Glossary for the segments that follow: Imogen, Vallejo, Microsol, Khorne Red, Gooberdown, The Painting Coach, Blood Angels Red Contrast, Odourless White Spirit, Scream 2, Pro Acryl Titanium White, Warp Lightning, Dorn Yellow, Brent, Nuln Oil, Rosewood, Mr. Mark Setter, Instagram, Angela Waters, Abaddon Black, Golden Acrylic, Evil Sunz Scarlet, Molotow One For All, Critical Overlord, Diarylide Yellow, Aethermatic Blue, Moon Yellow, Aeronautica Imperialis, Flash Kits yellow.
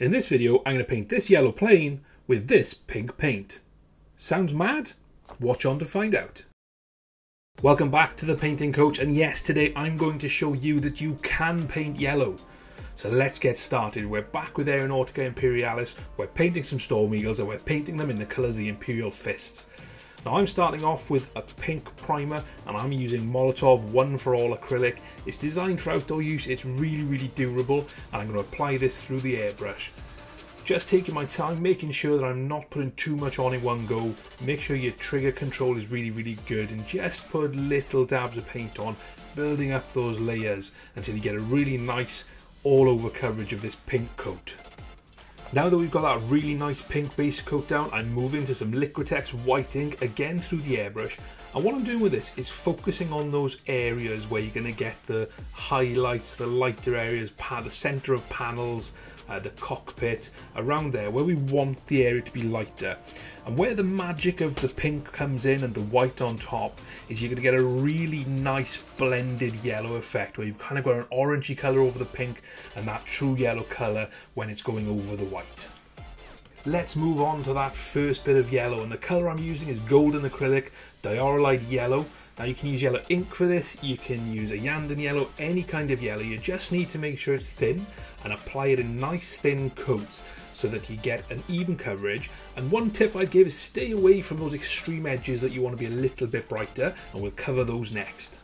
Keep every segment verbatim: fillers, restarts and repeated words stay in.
In this video, I'm going to paint this yellow plane with this pink paint. Sounds mad? Watch on to find out. Welcome back to The Painting Coach, and yes, today I'm going to show you that you can paint yellow. So let's get started. We're back with Aeronautica Imperialis, we're painting some Storm Eagles, and we're painting them in the colours of the Imperial Fists. Now I'm starting off with a pink primer, and I'm using Molotow One For All acrylic. It's designed for outdoor use, it's really really durable, and I'm going to apply this through the airbrush. Just taking my time, making sure that I'm not putting too much on in one go. Make sure your trigger control is really really good, and just put little dabs of paint on, building up those layers until you get a really nice all over coverage of this pink coat. Now that we've got that really nice pink base coat down, I'm moving to some Liquitex white ink, again through the airbrush. And what I'm doing with this is focusing on those areas where you're going to get the highlights, the lighter areas, the centre of panels, uh, the cockpit, around there, where we want the area to be lighter. And where the magic of the pink comes in and the white on top is you're going to get a really nice blended yellow effect, where you've kind of got an orangey colour over the pink and that true yellow colour when it's going over the white. Let's move on to that first bit of yellow, and the colour I'm using is Golden Acrylic Diarylide Yellow. Now you can use yellow ink for this, you can use a Yanden yellow, any kind of yellow. You just need to make sure it's thin and apply it in nice thin coats so that you get an even coverage. And one tip I'd give is stay away from those extreme edges that you want to be a little bit brighter, and we'll cover those next.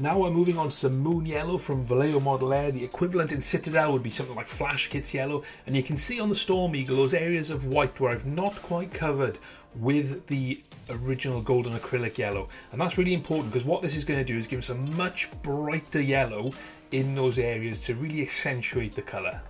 Now we're moving on to some Moon Yellow from Vallejo Model Air. The equivalent in Citadel would be something like Flash Kits Yellow, and you can see on the Storm Eagle those areas of white where I've not quite covered with the original Golden Acrylic Yellow, and that's really important because what this is going to do is give us a much brighter yellow in those areas to really accentuate the colour.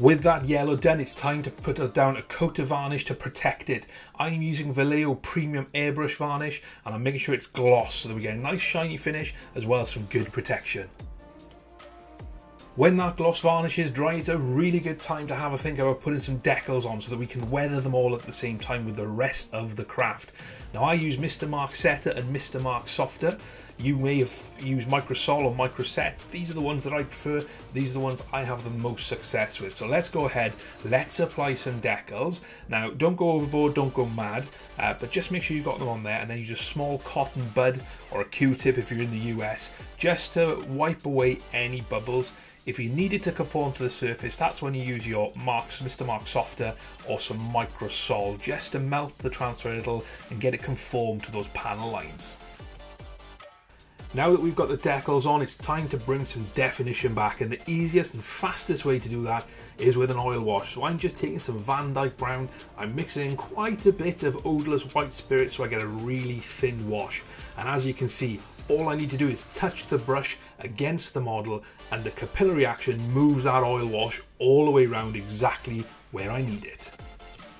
With that yellow done, it's time to put down a coat of varnish to protect it. I'm using Vallejo Premium Airbrush Varnish, and I'm making sure it's gloss so that we get a nice shiny finish as well as some good protection. When that gloss varnish is dry, it's a really good time to have a think about putting some decals on so that we can weather them all at the same time with the rest of the craft. Now I use Mister Mark Setter and Mister Mark Softer. You may have used Microsol or Microset. These are the ones that I prefer. These are the ones I have the most success with. So let's go ahead, let's apply some decals. Now don't go overboard, don't go mad, uh, but just make sure you've got them on there, and then use a small cotton bud or a Q-tip if you're in the U S just to wipe away any bubbles. If you need it to conform to the surface, that's when you use your marks, Mister Mark Softer or some Microsol, just to melt the transfer a little and get it conformed to those panel lines. Now that we've got the decals on, it's time to bring some definition back, and the easiest and fastest way to do that is with an oil wash. So I'm just taking some Van Dyke Brown, I'm mixing in quite a bit of odorless white spirit so I get a really thin wash. And as you can see, all I need to do is touch the brush against the model, and the capillary action moves that oil wash all the way around exactly where I need it.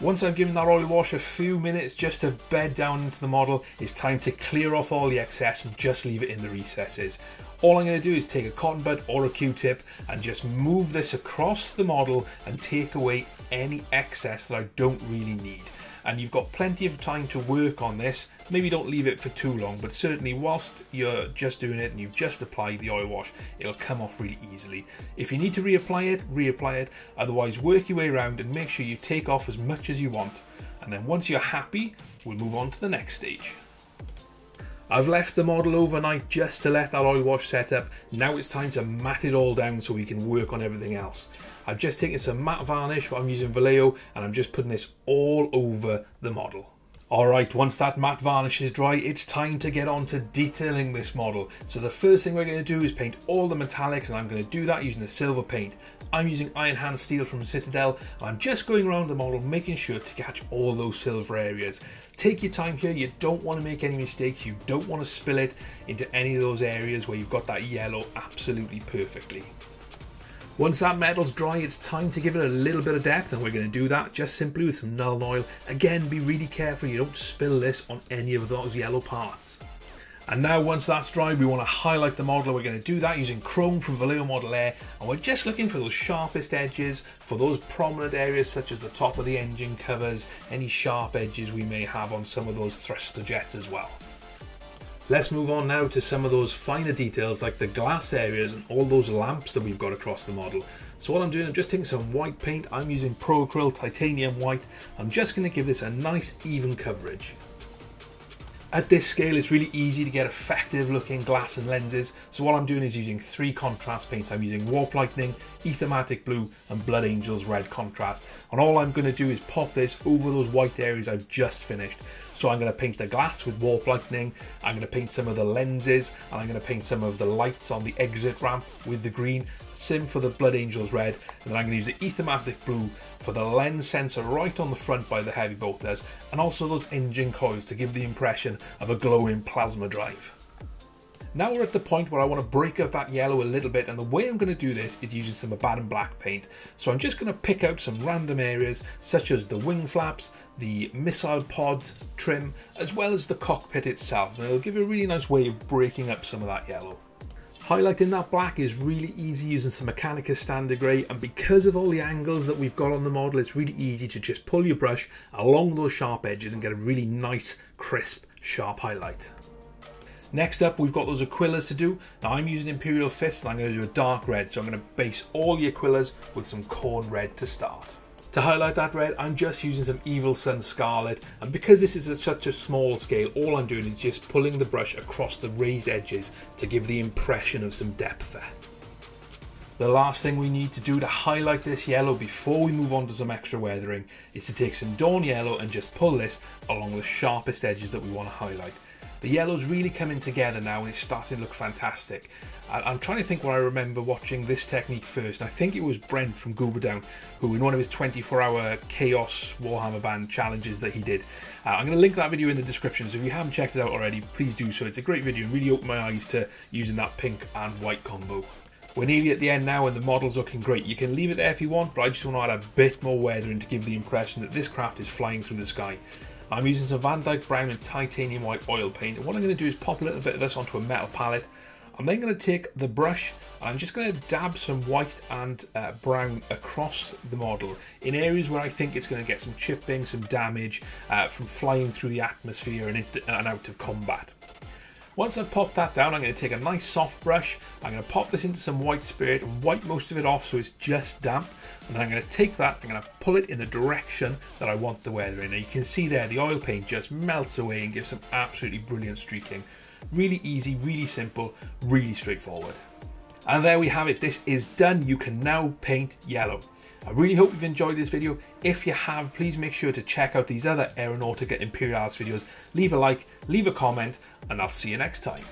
Once I've given that oil wash a few minutes just to bed down into the model, it's time to clear off all the excess and just leave it in the recesses. All I'm going to do is take a cotton bud or a Q-tip and just move this across the model and take away any excess that I don't really need. And you've got plenty of time to work on this. Maybe don't leave it for too long, but certainly whilst you're just doing it and you've just applied the oil wash, it'll come off really easily. If you need to reapply it, reapply it. Otherwise, work your way around and make sure you take off as much as you want. And then once you're happy, we'll move on to the next stage. I've left the model overnight just to let that oil wash set up. Now it's time to matte it all down so we can work on everything else. I've just taken some matte varnish, but I'm using Vallejo, and I'm just putting this all over the model. Alright, once that matte varnish is dry, it's time to get on to detailing this model. So the first thing we're going to do is paint all the metallics, and I'm going to do that using the silver paint. I'm using Iron Hands Steel from Citadel, and I'm just going around the model making sure to catch all those silver areas. Take your time here, you don't want to make any mistakes, you don't want to spill it into any of those areas where you've got that yellow absolutely perfectly. Once that metal's dry, it's time to give it a little bit of depth, and we're going to do that just simply with some Nuln Oil. Again, be really careful you don't spill this on any of those yellow parts. And now once that's dry, we want to highlight the model. We're going to do that using Khorne from Vallejo Model Air, and we're just looking for those sharpest edges, for those prominent areas such as the top of the engine covers, any sharp edges we may have on some of those thruster jets as well. Let's move on now to some of those finer details like the glass areas and all those lamps that we've got across the model. So what I'm doing, I'm just taking some white paint. I'm using Pro Acryl Titanium White. I'm just going to give this a nice even coverage. At this scale, it's really easy to get effective looking glass and lenses. So what I'm doing is using three contrast paints. I'm using Warp Lightning, Aethermatic Blue, and Blood Angels Red Contrast. And all I'm gonna do is pop this over those white areas I've just finished. So I'm gonna paint the glass with Warp Lightning, I'm gonna paint some of the lenses, and I'm gonna paint some of the lights on the exit ramp with the green. Same for the Blood Angels Red, and then I'm gonna use the Aethermatic Blue for the lens sensor right on the front by the heavy bolters, and also those engine coils to give the impression of a glowing plasma drive. Now we're at the point where I want to break up that yellow a little bit, and the way I'm going to do this is using some Abaddon Black paint. So I'm just going to pick out some random areas such as the wing flaps, the missile pod trim, as well as the cockpit itself, and it'll give you a really nice way of breaking up some of that yellow. Highlighting that black is really easy using some Mechanicus Standard Grey, and because of all the angles that we've got on the model, it's really easy to just pull your brush along those sharp edges and get a really nice, crisp, sharp highlight. Next up, we've got those Aquilas to do. Now I'm using Imperial Fists and I'm going to do a dark red, so I'm going to base all the Aquilas with some Khorne Red to start. To highlight that red, I'm just using some Evil Sunz Scarlet, and because this is at such a small scale, all I'm doing is just pulling the brush across the raised edges to give the impression of some depth there. The last thing we need to do to highlight this yellow before we move on to some extra weathering is to take some Dorn Yellow and just pull this along the sharpest edges that we want to highlight. The yellow's really coming together now and it's starting to look fantastic. I'm trying to think when I remember watching this technique first. I think it was Brent from Gooberdown who, in one of his twenty-four hour Chaos Warhammer Band challenges that he did. Uh, I'm going to link that video in the description, so if you haven't checked it out already, please do so. It's a great video and really opened my eyes to using that pink and white combo. We're nearly at the end now and the model's looking great. You can leave it there if you want, but I just want to add a bit more weathering to give the impression that this craft is flying through the sky. I'm using some Van Dyke Brown and Titanium White oil paint, and what I'm going to do is pop a little bit of this onto a metal palette. I'm then going to take the brush and I'm just going to dab some white and uh, brown across the model in areas where I think it's going to get some chipping, some damage uh, from flying through the atmosphere and, into, and out of combat. Once I've popped that down, I'm going to take a nice soft brush, I'm going to pop this into some white spirit and wipe most of it off so it's just damp, and then I'm going to take that, I'm going to pull it in the direction that I want the weather in. Now you can see there the oil paint just melts away and gives some absolutely brilliant streaking. Really easy, really simple, really straightforward. And there we have it, this is done. You can now paint yellow. I really hope you've enjoyed this video. If you have, please make sure to check out these other Aeronautica Imperialis videos. Leave a like, leave a comment, and I'll see you next time.